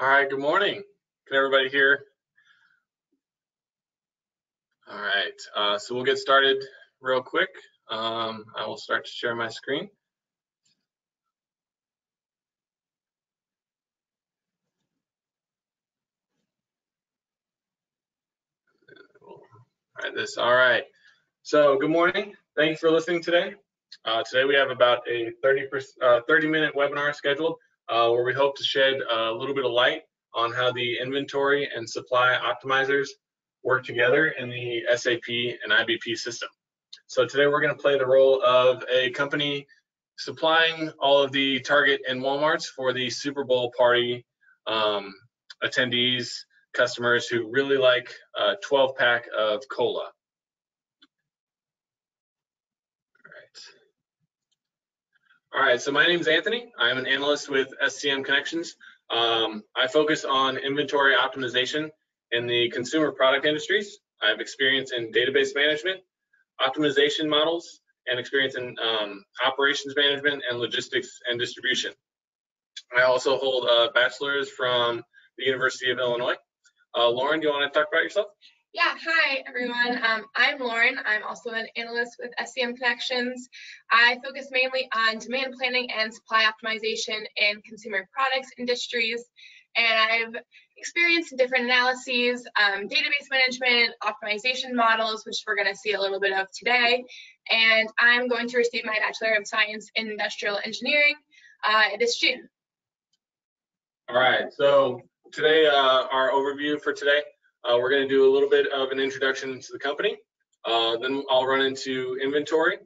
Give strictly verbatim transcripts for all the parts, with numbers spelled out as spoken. All right, good morning. Can everybody hear? All right, uh, so we'll get started real quick. Um, I will start to share my screen. All right, this, all right. So good morning. Thank you for listening today. Uh, today we have about a thirty minute webinar scheduled. Uh, where we hope to shed a little bit of light on how the inventory and supply optimizers work together in the S A P and I B P system. So today we're going to play the role of a company supplying all of the Target and Walmarts for the Super Bowl party um, attendees, customers who really like a twelve pack of cola. All right, so my name is Anthony. I'm an analyst with S C M Connections. Um, I focus on inventory optimization in the consumer product industries. I have experience in database management, optimization models, and experience in um, operations management and logistics and distribution. I also hold a bachelor's from the University of Illinois. Uh, Lauren, do you want to talk about yourself? Yeah, hi everyone. Um, I'm Lauren. I'm also an analyst with S C M Connections. I focus mainly on demand planning and supply optimization in consumer products industries. And I've experienced different analyses, um, database management, optimization models, which we're going to see a little bit of today. And I'm going to receive my Bachelor of Science in Industrial Engineering uh, this June. All right, so today, uh, our overview for today. Uh, we're going to do a little bit of an introduction to the company. Uh, then I'll run into inventory.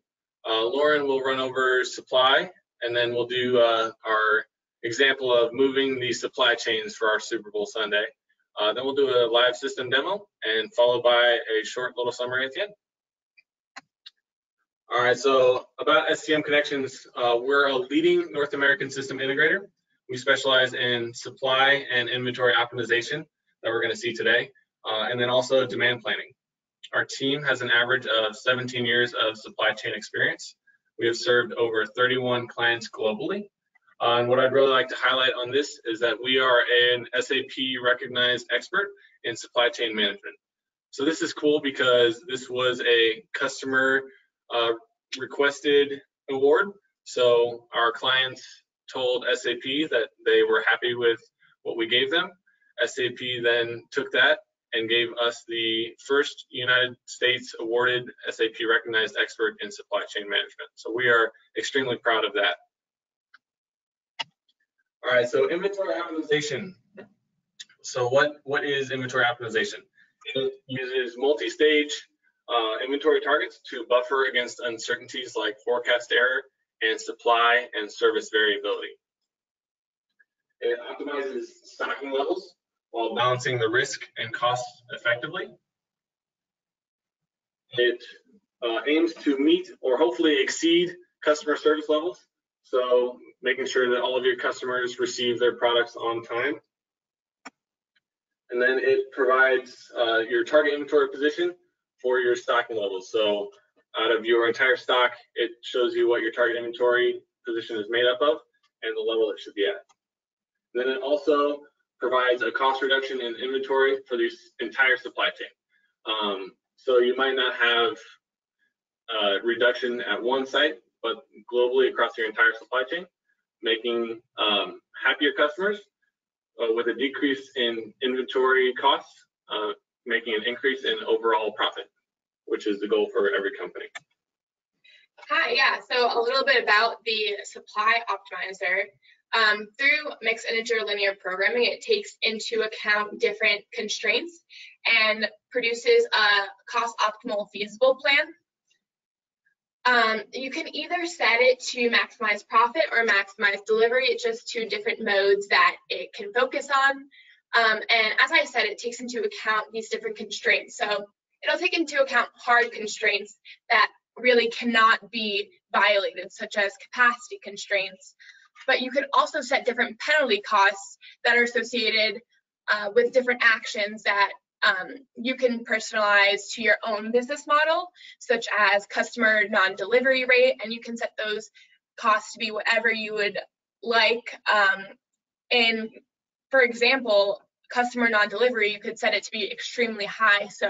Uh, Lauren will run over supply, and then we'll do uh, our example of moving the supply chains for our Super Bowl Sunday. Uh, then we'll do a live system demo and followed by a short little summary at the end. All right, so about S C M Connections, uh, we're a leading North American system integrator. We specialize in supply and inventory optimization that we're going to see today. Uh, and then also demand planning. Our team has an average of seventeen years of supply chain experience. We have served over thirty-one clients globally. Uh, and what I'd really like to highlight on this is that we are an S A P recognized expert in supply chain management. So this is cool because this was a customer uh, requested award. So our clients told S A P that they were happy with what we gave them. S A P then took that and gave us the first United States awarded S A P recognized expert in supply chain management. So we are extremely proud of that. All right, so inventory optimization. So what, what is inventory optimization? It uses multi-stage uh, inventory targets to buffer against uncertainties like forecast error and supply and service variability. It optimizes stocking levels while balancing the risk and cost effectively. It uh, aims to meet or hopefully exceed customer service levels, so making sure that all of your customers receive their products on time. And then it provides uh, your target inventory position for your stocking levels. So out of your entire stock, it shows you what your target inventory position is made up of and the level it should be at. And then it also provides a cost reduction in inventory for the entire supply chain. Um, so you might not have a reduction at one site, but globally across your entire supply chain, making um, happier customers uh, with a decrease in inventory costs, uh, making an increase in overall profit, which is the goal for every company. Hi, yeah, so a little bit about the supply optimizer. Um, through mixed integer linear programming, it takes into account different constraints and produces a cost optimal feasible plan. Um, you can either set it to maximize profit or maximize delivery. It's just two different modes that it can focus on. Um, and as I said, it takes into account these different constraints. So it'll take into account hard constraints that really cannot be violated, such as capacity constraints. But you could also set different penalty costs that are associated uh, with different actions that um, you can personalize to your own business model, such as customer non-delivery rate, and you can set those costs to be whatever you would like um, in for example, customer non-delivery, you could set it to be extremely high. So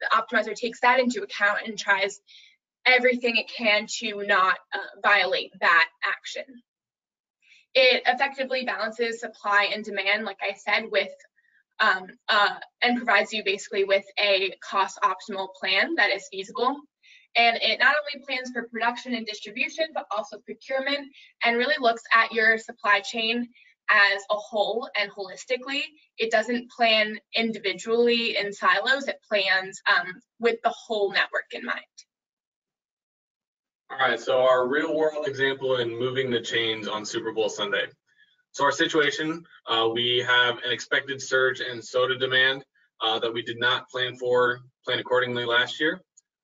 the optimizer takes that into account and tries everything it can to not uh, violate that action. It effectively balances supply and demand, like I said, with um, uh, and provides you basically with a cost optimal plan that is feasible. And it not only plans for production and distribution, but also procurement, and really looks at your supply chain as a whole and holistically. It doesn't plan individually in silos, it plans um, with the whole network in mind. All right, so our real world example in moving the chains on Super Bowl Sunday. So our situation, uh, we have an expected surge in soda demand uh, that we did not plan for, plan accordingly last year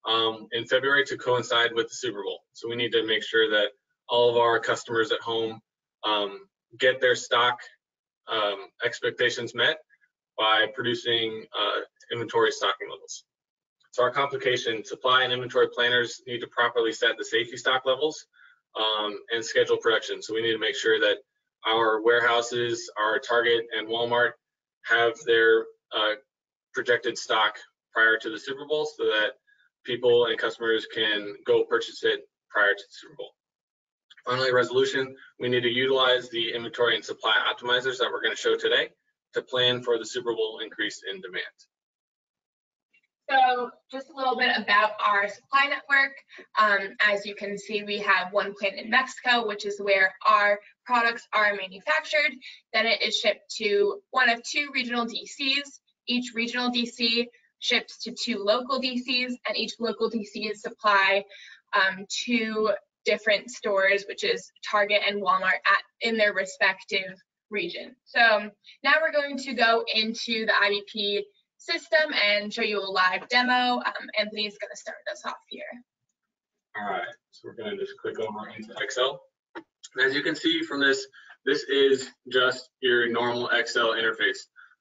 um, in February to coincide with the Super Bowl. So we need to make sure that all of our customers at home um, get their stock um, expectations met by producing uh, inventory stocking levels. So our complication, supply and inventory planners need to properly set the safety stock levels um, and schedule production. So we need to make sure that our warehouses, our Target and Walmart have their uh, projected stock prior to the Super Bowl so that people and customers can go purchase it prior to the Super Bowl. Finally, resolution, we need to utilize the inventory and supply optimizers that we're going to show today to plan for the Super Bowl increase in demand. So just a little bit about our supply network. Um, as you can see, we have one plant in Mexico, which is where our products are manufactured. Then it is shipped to one of two regional D Cs. Each regional D C ships to two local D Cs, and each local D C is supply um, to different stores, which is Target and Walmart at in their respective region. So now we're going to go into the I B P system and show you a live demo. Um, Anthony's going to start us off here. All right, so we're going to just click over into Excel. And as you can see from this, this is just your normal Excel interface.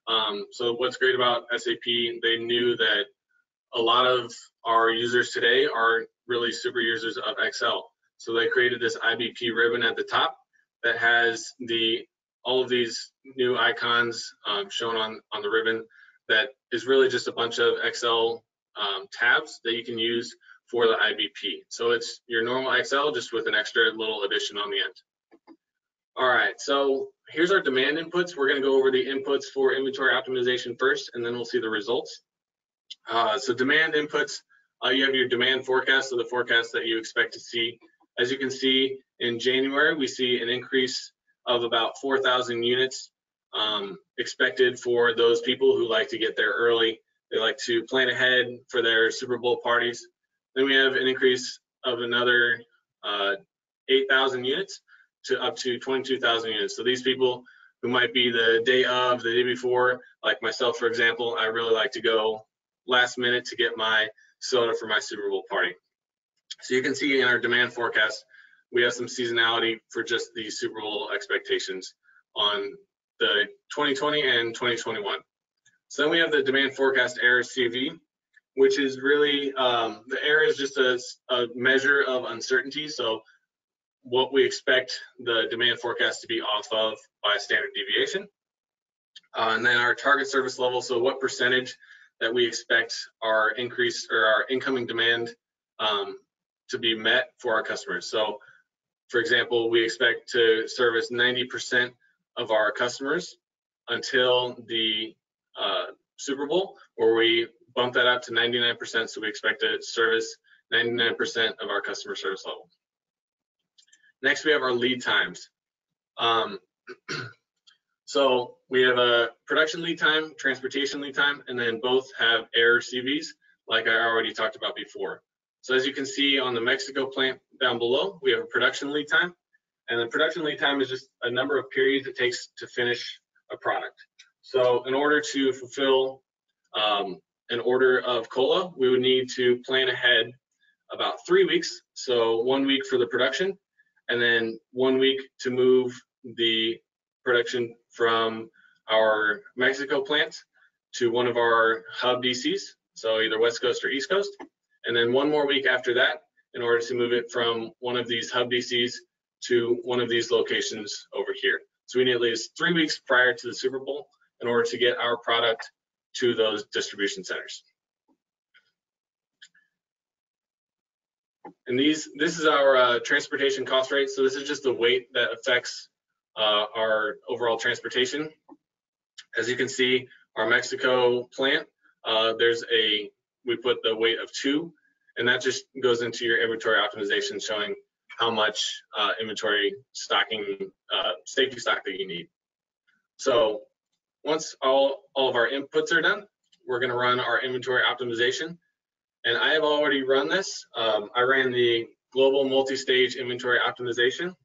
Um, so what's great about S A P, they knew that a lot of our users today are really super users of Excel. So they created this I B P ribbon at the top that has the all of these new icons um, shown on, on the ribbon. That is really just a bunch of Excel um, tabs that you can use for the I B P. So it's your normal Excel just with an extra little addition on the end. All right, so here's our demand inputs. We're gonna go over the inputs for inventory optimization first, and then we'll see the results. Uh, so demand inputs, uh, you have your demand forecast, so the forecast that you expect to see. As you can see, in January, we see an increase of about four thousand units um expected for those people who like to get there early. They like to plan ahead for their Super Bowl parties. Then we have an increase of another uh eight thousand units to up to twenty-two thousand units. So these people who might be the day of, the day before, like myself, for example, I really like to go last minute to get my soda for my Super Bowl party. So you can see in our demand forecast, we have some seasonality for just the Super Bowl expectations on the twenty twenty and twenty twenty-one. So then we have the demand forecast error C V, which is really, um, the error is just a, a measure of uncertainty. So what we expect the demand forecast to be off of by standard deviation. Uh, and then our target service level. So what percentage that we expect our increase or our incoming demand um, to be met for our customers. So for example, we expect to service ninety percent of our customers until the uh, Super Bowl, where we bump that up to ninety-nine percent. So we expect to service ninety-nine percent of our customer service level. Next, we have our lead times. Um, so we have a production lead time, transportation lead time, and then both have error C Vs, like I already talked about before. So as you can see on the Mexico plant down below, we have a production lead time. And the production lead time is just a number of periods it takes to finish a product. So in order to fulfill um, an order of cola, we would need to plan ahead about three weeks. So one week for the production, and then one week to move the production from our Mexico plant to one of our hub D Cs, so either West Coast or East Coast. And then one more week after that in order to move it from one of these hub D Cs to one of these locations over here. So we need at least three weeks prior to the Super Bowl in order to get our product to those distribution centers. And these, this is our uh, transportation cost rate. So this is just the weight that affects uh, our overall transportation. As you can see, our Mexico plant, uh, there's a, we put the weight of two, and that just goes into your inventory optimization, showing how much uh, inventory stocking, uh, safety stock that you need. So once all, all of our inputs are done, we're gonna run our inventory optimization. And I have already run this. Um, I ran the global multi-stage inventory optimization,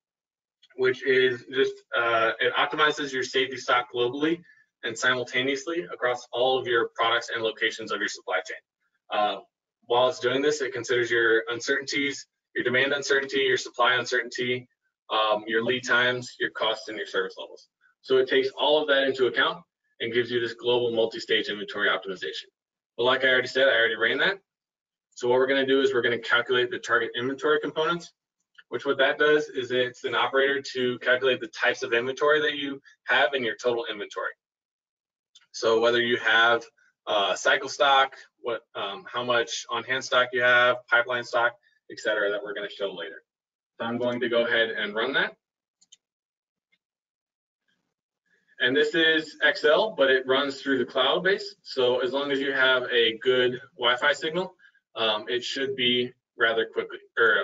which is just, uh, it optimizes your safety stock globally and simultaneously across all of your products and locations of your supply chain. Uh, while it's doing this, it considers your uncertainties, your demand uncertainty, your supply uncertainty, um, your lead times, your costs, and your service levels. So it takes all of that into account and gives you this global multi-stage inventory optimization. But like I already said, I already ran that. So what we're gonna do is we're gonna calculate the target inventory components, which what that does is it's an operator to calculate the types of inventory that you have in your total inventory. So whether you have uh, cycle stock, what, um, how much on-hand stock you have, pipeline stock, et cetera, that we're gonna show later. So I'm going to go ahead and run that. And this is Excel, but it runs through the cloud base. So as long as you have a good Wi-Fi signal, Um, it should be rather quickly, or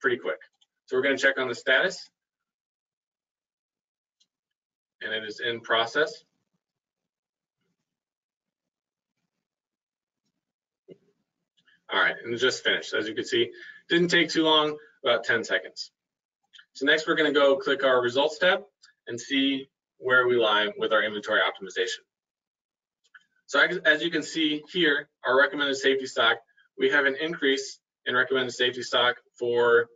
pretty quick. So we're going to check on the status, and it is in process. All right, and it just finished. As you can see, didn't take too long, about ten seconds. So next we're going to go click our results tab and see where we lie with our inventory optimization. So as you can see here, our recommended safety stock, we have an increase in recommended safety stock for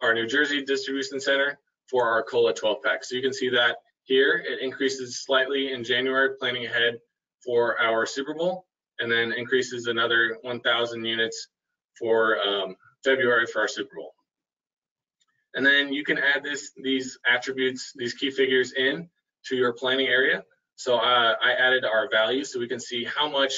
our New Jersey distribution center for our cola twelve pack. So you can see that here, it increases slightly in January, planning ahead for our Super Bowl, and then increases another one thousand units for um, February for our Super Bowl. And then you can add this, these attributes, these key figures in to your planning area. So uh, I added our value so we can see how much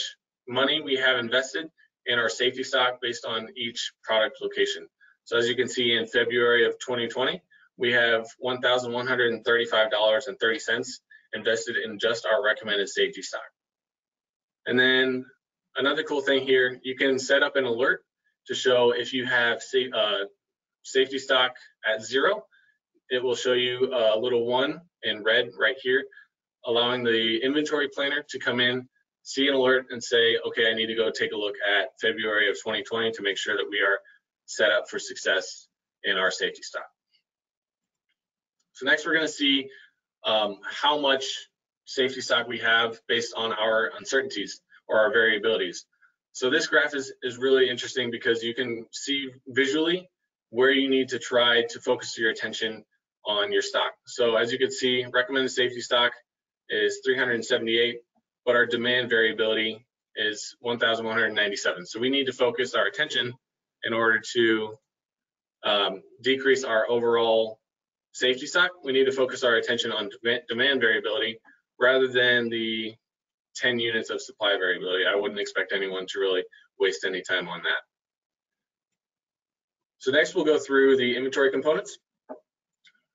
money we have invested in our safety stock based on each product location. So as you can see, in February of twenty twenty, we have one thousand one hundred thirty-five dollars and thirty cents invested in just our recommended safety stock. And then another cool thing here, you can set up an alert to show if you have uh, safety stock at zero, it will show you a little one in red right here, allowing the inventory planner to come in, see an alert, and say, okay, I need to go take a look at February of twenty twenty to make sure that we are set up for success in our safety stock. So next we're gonna see um, how much safety stock we have based on our uncertainties or our variabilities. So this graph is, is really interesting because you can see visually where you need to try to focus your attention on your stock. So as you can see, recommended safety stock is three hundred seventy-eight, but our demand variability is one thousand one hundred ninety-seven. So we need to focus our attention in order to um, decrease our overall safety stock. We need to focus our attention on demand variability rather than the ten units of supply variability. I wouldn't expect anyone to really waste any time on that. So next we'll go through the inventory components.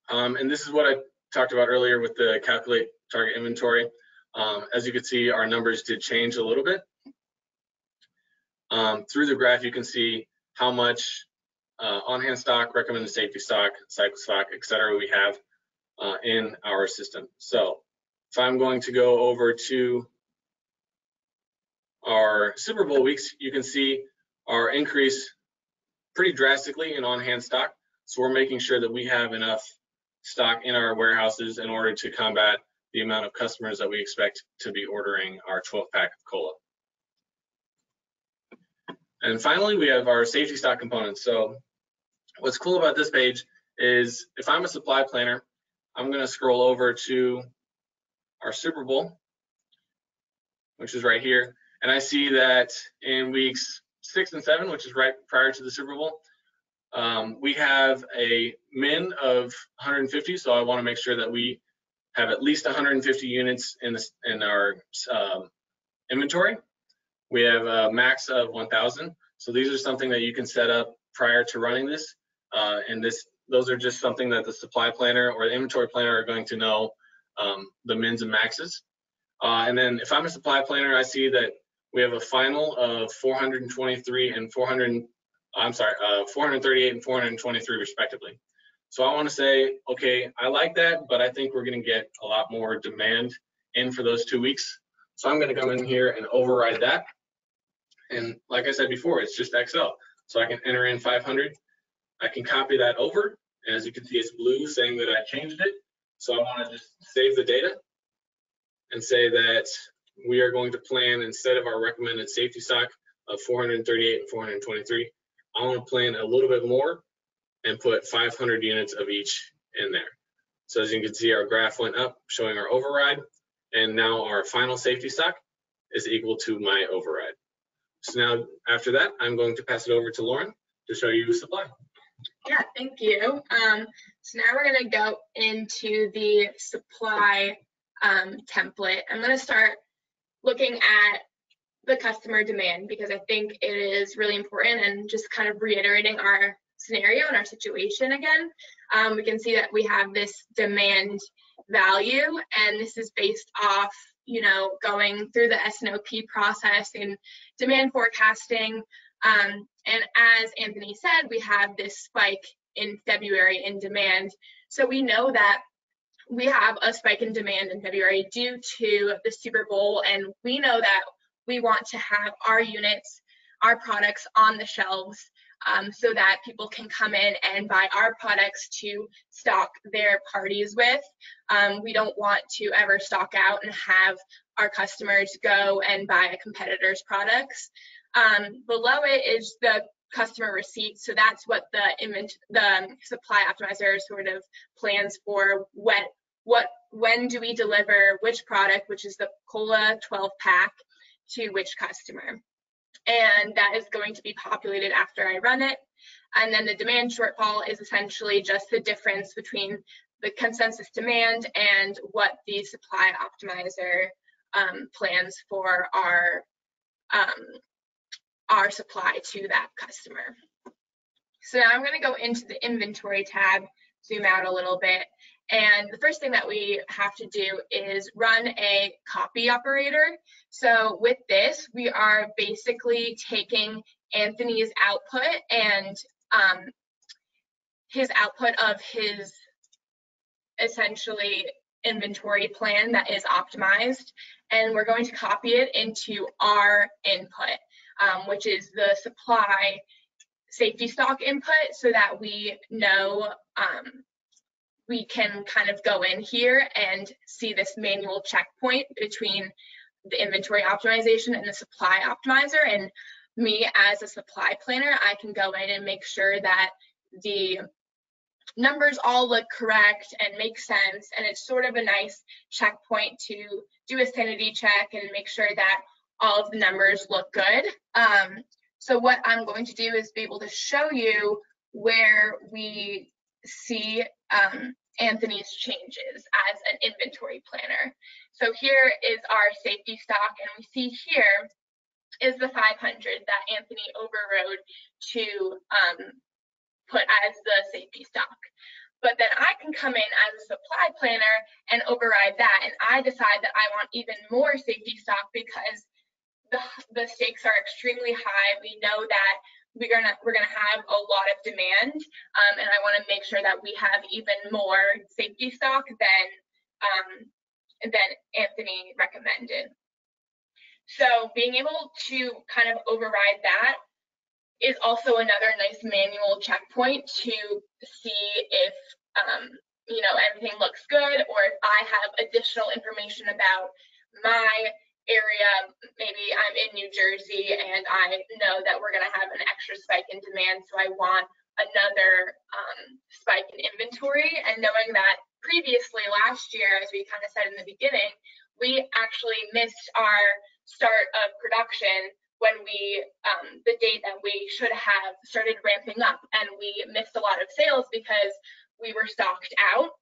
Um, and this is what I talked about earlier with the calculate target inventory. Um, as you can see, our numbers did change a little bit. Um, through the graph, you can see how much uh, on-hand stock, recommended safety stock, cycle stock, et cetera, we have uh, in our system. So if I'm going to go over to our Super Bowl weeks, you can see our increase pretty drastically in on-hand stock. So we're making sure that we have enough stock in our warehouses in order to combat the amount of customers that we expect to be ordering our twelve pack of cola. And finally, we have our safety stock components. So what's cool about this page is if I'm a supply planner, I'm gonna scroll over to our Super Bowl, which is right here. And I see that in weeks six and seven, which is right prior to the Super Bowl, um, we have a min of one hundred fifty. So I wanna make sure that we have at least one hundred fifty units in, this, in our um, inventory. We have a max of one thousand. So these are something that you can set up prior to running this. Uh, and this, those are just something that the supply planner or the inventory planner are going to know um, the mins and maxes. Uh, and then if I'm a supply planner, I see that we have a final of four hundred twenty-three and four hundred, I'm sorry, uh, four hundred thirty-eight and four hundred twenty-three respectively. So I want to say, okay, I like that, but I think we're going to get a lot more demand in for those two weeks. So I'm going to come in here and override that. And like I said before, it's just Excel. So I can enter in five hundred. I can copy that over. And as you can see, it's blue saying that I changed it. So I want to just save the data and say that we are going to plan, instead of our recommended safety stock of four hundred thirty-eight and four hundred twenty-three, I want to plan a little bit more and put five hundred units of each in there. So as you can see, our graph went up showing our override, and now our final safety stock is equal to my override. So now after that, I'm going to pass it over to Lauren to show you supply. Yeah, thank you. Um, so now we're gonna go into the supply um, template. I'm gonna start looking at the customer demand because I think it is really important, and just kind of reiterating our scenario and our situation again. Um, we can see that we have this demand value, and this is based off, you know, going through the S N O P process and demand forecasting. Um, and as Anthony said, we have this spike in February in demand. So we know that we have a spike in demand in February due to the Super Bowl, and we know that we want to have our units, our products on the shelves, Um, so that people can come in and buy our products to stock their parties with. Um, we don't want to ever stock out and have our customers go and buy a competitor's products. Um, below it is the customer receipts. So that's what the, invent the supply optimizer sort of plans for. When, what, when do we deliver which product, which is the cola twelve pack, to which customer? And that is going to be populated after I run it. And then the demand shortfall is essentially just the difference between the consensus demand and what the supply optimizer um, plans for our, um, our supply to that customer. So now I'm going to go into the inventory tab, zoom out a little bit. And the first thing that we have to do is run a copy operator. So with this, we are basically taking Anthony's output and um, his output of his essentially inventory plan that is optimized, and we're going to copy it into our input, um, which is the supply safety stock input, so that we know um, we can kind of go in here and see this manual checkpoint between the inventory optimization and the supply optimizer. And me as a supply planner, I can go in and make sure that the numbers all look correct and make sense. And it's sort of a nice checkpoint to do a sanity check and make sure that all of the numbers look good. Um, so what I'm going to do is be able to show you where we see um, Anthony's changes as an inventory planner. So here is our safety stock, and we see here is the five hundred that Anthony overrode to um, put as the safety stock. But then I can come in as a supply planner and override that, and I decide that I want even more safety stock because the, the stakes are extremely high. We know that we're gonna we're gonna have a lot of demand, um, and I want to make sure that we have even more safety stock than um, than Anthony recommended. So being able to kind of override that is also another nice manual checkpoint to see if um, you know, everything looks good, or if I have additional information about my area. Maybe I'm in New Jersey and I know that we're going to have an extra spike in demand, so I want another um, spike in inventory. And knowing that previously last year, as we kind of said in the beginning, we actually missed our start of production when we, um, the date that we should have started ramping up, and we missed a lot of sales because we were stocked out.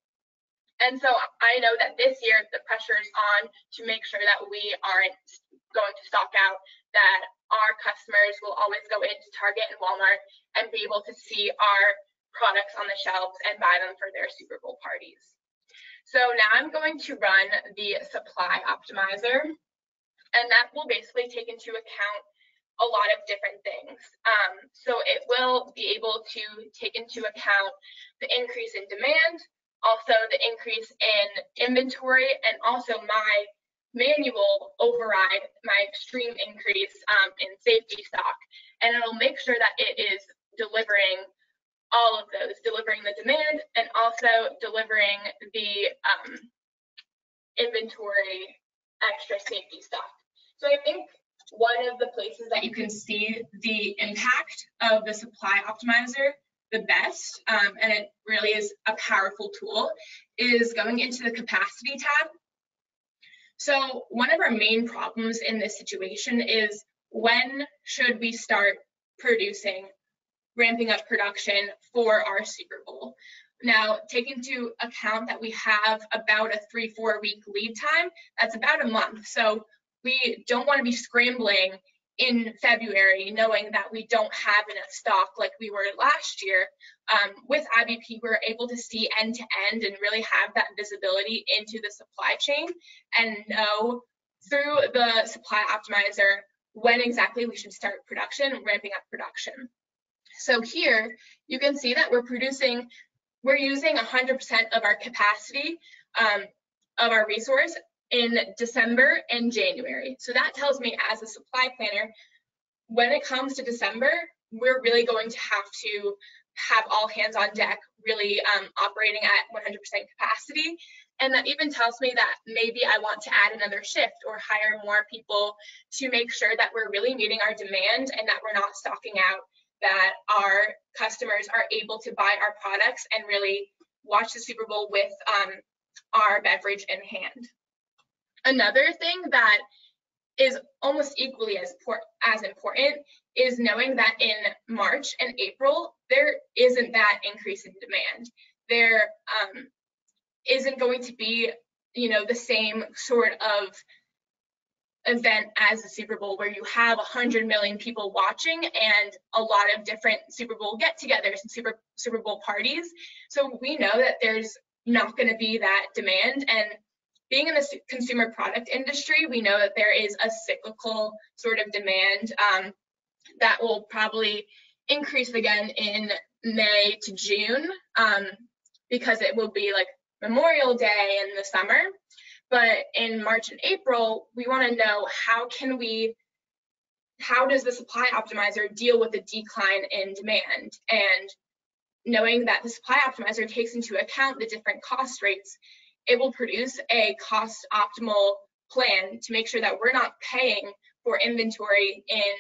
And so I know that this year the pressure is on to make sure that we aren't going to stock out, that our customers will always go into Target and Walmart and be able to see our products on the shelves and buy them for their Super Bowl parties. So now I'm going to run the supply optimizer, and that will basically take into account a lot of different things. Um, so it will be able to take into account the increase in demand, also the increase in inventory, and also my manual override, my extreme increase um, in safety stock. And it'll make sure that it is delivering all of those, delivering the demand and also delivering the um, inventory extra safety stock. So I think one of the places that you can see the impact of the supply optimizer the best, um, and it really is a powerful tool, is going into the capacity tab. So one of our main problems in this situation is, when should we start producing, ramping up production for our Super Bowl? Now, take into account that we have about a three, four week lead time. That's about a month. So we don't want to be scrambling in February, knowing that we don't have enough stock like we were last year. Um, with I B P, we're able to see end to end and really have that visibility into the supply chain and know through the supply optimizer when exactly we should start production, ramping up production. So here you can see that we're producing, we're using one hundred percent of our capacity um, of our resource in December and January. So that tells me, as a supply planner, when it comes to December, we're really going to have to have all hands on deck, really um, operating at one hundred percent capacity. And that even tells me that maybe I want to add another shift or hire more people to make sure that we're really meeting our demand and that we're not stocking out, that our customers are able to buy our products and really watch the Super Bowl with um, our beverage in hand. Another thing that is almost equally as, as important is knowing that in March and April, there isn't that increase in demand. There um, isn't going to be, you know, the same sort of event as the Super Bowl, where you have one hundred million people watching and a lot of different Super Bowl get-togethers and Super, Super Bowl parties. So we know that there's not going to be that demand. And being in the consumer product industry, we know that there is a cyclical sort of demand um, that will probably increase again in May to June um, because it will be like Memorial Day in the summer. But in March and April, we want to know, how can we, how does the supply optimizer deal with the decline in demand? And knowing that the supply optimizer takes into account the different cost rates, it will produce a cost optimal plan to make sure that we're not paying for inventory in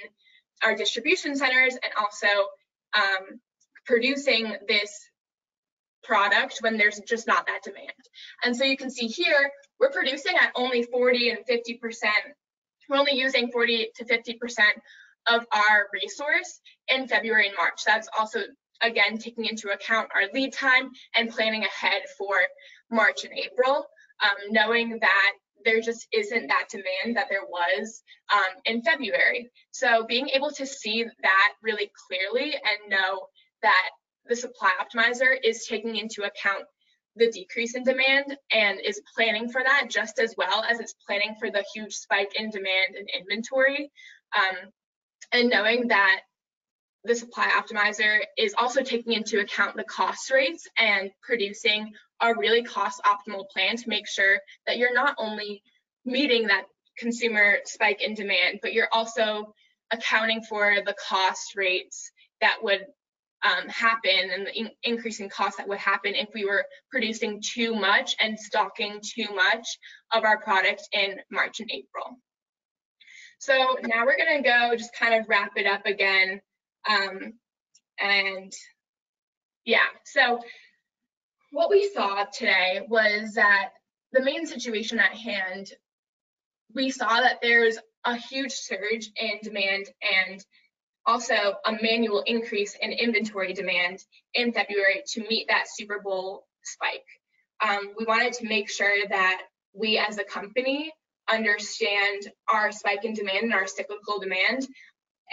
our distribution centers, and also um, producing this product when there's just not that demand. And so you can see here, we're producing at only forty and fifty percent. We're only using forty to fifty percent of our resource in February and March. That's also, again, taking into account our lead time and planning ahead for March and April, um, knowing that there just isn't that demand that there was um, in February. So being able to see that really clearly and know that the supply optimizer is taking into account the decrease in demand and is planning for that, just as well as it's planning for the huge spike in demand and inventory, um, and knowing that the supply optimizer is also taking into account the cost rates and producing a really cost optimal plan to make sure that you're not only meeting that consumer spike in demand, but you're also accounting for the cost rates that would um, happen and the in increase in costs that would happen if we were producing too much and stocking too much of our product in March and April. So now we're going to go just kind of wrap it up again. Um, and yeah, so what we saw today was that the main situation at hand, we saw that there's a huge surge in demand and also a manual increase in inventory demand in February to meet that Super Bowl spike. um, we wanted to make sure that we as a company understand our spike in demand and our cyclical demand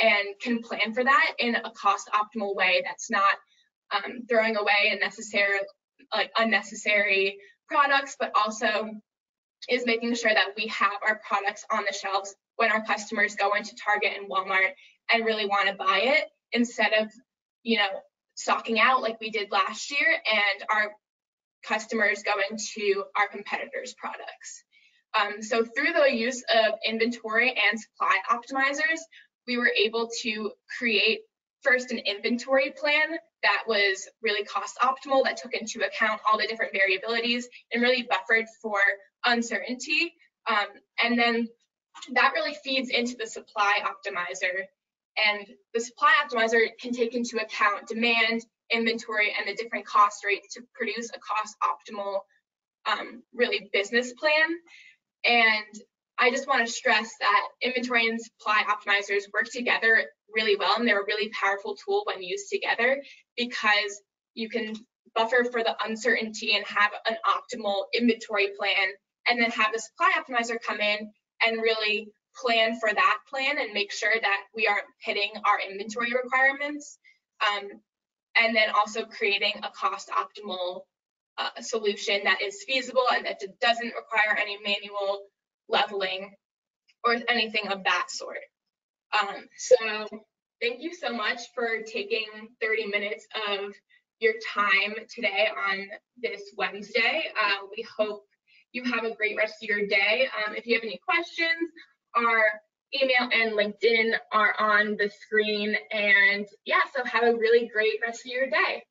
and can plan for that in a cost optimal way that's not um, throwing away unnecessary, like unnecessary products, but also is making sure that we have our products on the shelves when our customers go into Target and Walmart and really want to buy it, instead of, you know, stocking out like we did last year and our customers going to our competitors' products. Um, so through the use of inventory and supply optimizers, we were able to create first an inventory plan that was really cost optimal, that took into account all the different variabilities and really buffered for uncertainty. Um, and then that really feeds into the supply optimizer. And the supply optimizer can take into account demand, inventory, and the different cost rates to produce a cost optimal, um, really business plan. And I just want to stress that inventory and supply optimizers work together really well, and they're a really powerful tool when used together, because you can buffer for the uncertainty and have an optimal inventory plan, and then have the supply optimizer come in and really plan for that plan and make sure that we aren't hitting our inventory requirements, um, and then also creating a cost optimal uh, solution that is feasible and that doesn't require any manual leveling or anything of that sort. Um, so thank you so much for taking thirty minutes of your time today on this Wednesday. Uh, we hope you have a great rest of your day. Um, if you have any questions, our email and LinkedIn are on the screen. And yeah, so have a really great rest of your day.